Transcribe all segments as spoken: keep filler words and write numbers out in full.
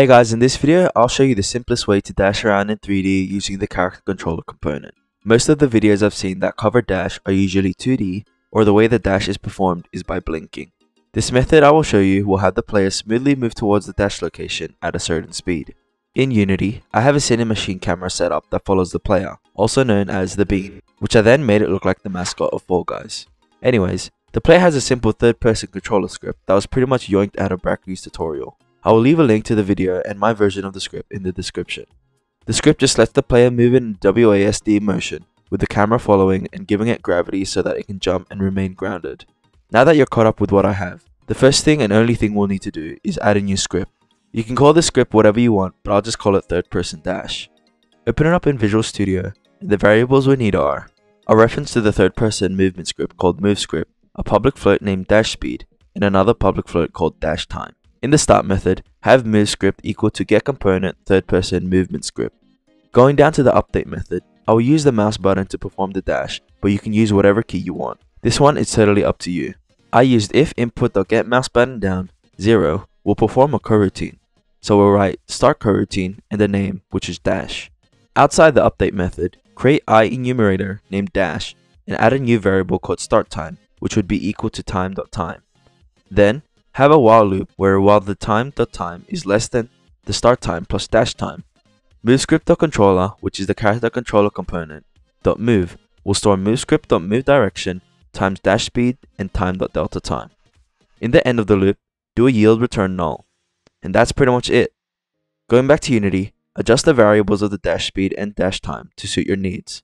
Hey guys, in this video I'll show you the simplest way to dash around in three D using the Character Controller component. Most of the videos I've seen that cover dash are usually two D, or the way the dash is performed is by blinking. This method I will show you will have the player smoothly move towards the dash location at a certain speed. In Unity, I have a Cinemachine camera set up that follows the player, also known as the beam, which I then made it look like the mascot of Fall Guys. Anyways, the player has a simple third-person controller script that was pretty much yoinked out of Brackeys tutorial. I will leave a link to the video and my version of the script in the description. The script just lets the player move in W A S D motion, with the camera following and giving it gravity so that it can jump and remain grounded. Now that you're caught up with what I have, the first thing and only thing we'll need to do is add a new script. You can call this script whatever you want, but I'll just call it third person dash. Open it up in Visual Studio, and the variables we need are a reference to the third person movement script called move script, a public float named dash speed, and another public float called dash time. In the start method, have move script equal to get component third person movement script. Going down to the update method, I will use the mouse button to perform the dash, but you can use whatever key you want. This one is totally up to you. I used if input.get mouse button down zero will perform a coroutine, so we'll write start coroutine and the name, which is dash. Outside the update method, create iEnumerator named dash and add a new variable called start time, which would be equal to time.time. Then have a while loop where while the time.time is less than the start time plus dash time, moveScript.controller, which is the character controller component, .move will store moveScript.moveDirection times dash speed and time.delta time. In the end of the loop, do a yield return null. And that's pretty much it. Going back to Unity, adjust the variables of the dash speed and dash time to suit your needs.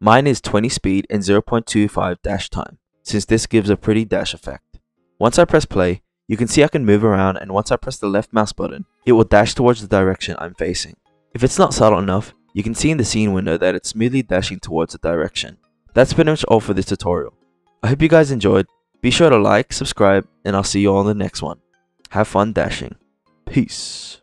Mine is twenty speed and zero point two five dash time, since this gives a pretty dash effect. Once I press play, you can see I can move around, and once I press the left mouse button, it will dash towards the direction I'm facing. If it's not subtle enough, you can see in the scene window that it's smoothly dashing towards the direction. That's pretty much all for this tutorial. I hope you guys enjoyed. Be sure to like, subscribe, and I'll see you all in the next one. Have fun dashing. Peace.